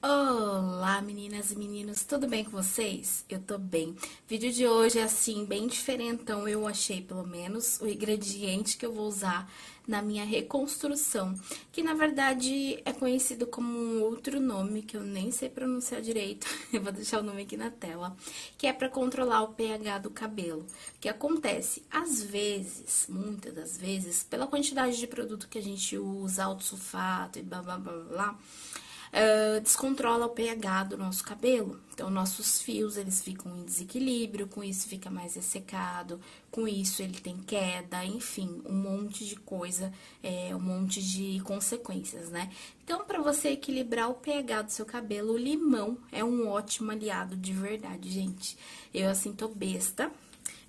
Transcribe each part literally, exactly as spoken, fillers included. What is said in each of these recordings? Olá meninas e meninos, tudo bem com vocês? Eu tô bem. O vídeo de hoje é assim, bem diferentão, eu achei pelo menos, o ingrediente que eu vou usar na minha reconstrução, que na verdade é conhecido como um outro nome, que eu nem sei pronunciar direito, eu vou deixar o nome aqui na tela, que é pra controlar o pH do cabelo. O que acontece? Às vezes, muitas das vezes, pela quantidade de produto que a gente usa, alto sulfato e blá blá blá blá, Uh, descontrola o pH do nosso cabelo, então nossos fios eles ficam em desequilíbrio, com isso fica mais ressecado, com isso ele tem queda, enfim, um monte de coisa, é, um monte de consequências, né? Então, para você equilibrar o pH do seu cabelo, o limão é um ótimo aliado de verdade, gente. Eu assim tô besta,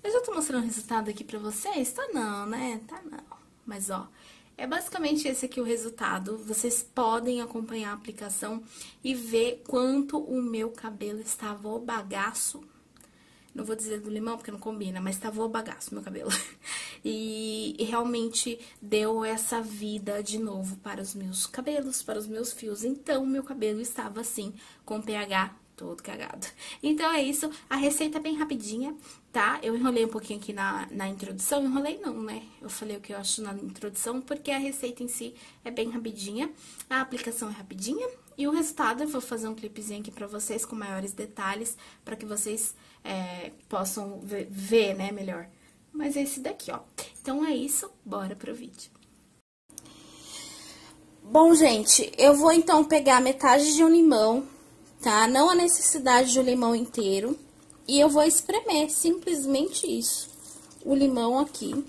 eu já tô mostrando o resultado aqui pra vocês, tá não, né? Tá não, mas ó... É basicamente esse aqui o resultado, vocês podem acompanhar a aplicação e ver quanto o meu cabelo estava o bagaço, não vou dizer do limão porque não combina, mas estava o bagaço meu cabelo. E, e realmente deu essa vida de novo para os meus cabelos, para os meus fios, então meu cabelo estava assim, com pH todo cagado. Então é isso, a receita é bem rapidinha, tá? Eu enrolei um pouquinho aqui na, na introdução, enrolei não, né? Eu falei o que eu acho na introdução, porque a receita em si é bem rapidinha, a aplicação é rapidinha, e o resultado eu vou fazer um clipezinho aqui pra vocês com maiores detalhes, pra que vocês é, possam ver, ver, né, melhor. Mas é esse daqui, ó. Então é isso, bora pro vídeo. Bom, gente, eu vou então pegar metade de um limão, tá? Não há necessidade de um limão inteiro. E eu vou espremer, simplesmente isso, o limão aqui.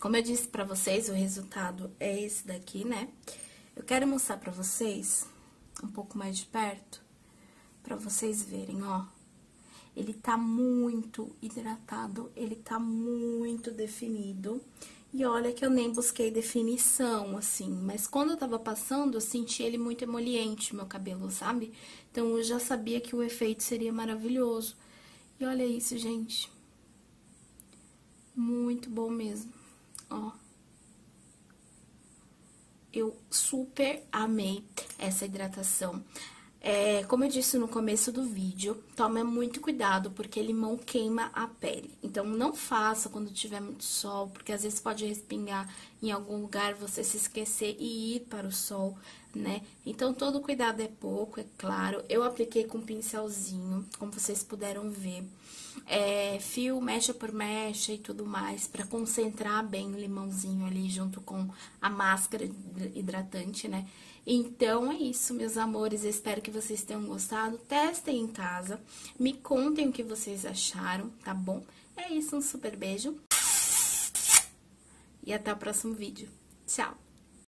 Como eu disse pra vocês, o resultado é esse daqui, né? Eu quero mostrar pra vocês, um pouco mais de perto, pra vocês verem, ó. Ele tá muito hidratado, ele tá muito definido. E olha que eu nem busquei definição, assim. Mas quando eu tava passando, eu senti ele muito emoliente, meu cabelo, sabe? Então, eu já sabia que o efeito seria maravilhoso. E olha isso, gente. Muito bom mesmo. Ó, eu super amei essa hidratação. É, como eu disse no começo do vídeo, tome muito cuidado, porque limão queima a pele. Então, não faça quando tiver muito sol, porque às vezes pode respingar em algum lugar, você se esquecer e ir para o sol, né? Então, todo cuidado é pouco, é claro. Eu apliquei com pincelzinho, como vocês puderam ver. É, fio mecha por mecha e tudo mais, pra concentrar bem o limãozinho ali junto com a máscara hidratante, né? Então, é isso, meus amores. Eu espero que vocês tenham gostado. Testem em casa. Me contem o que vocês acharam, tá bom? É isso, um super beijo. E até o próximo vídeo. Tchau!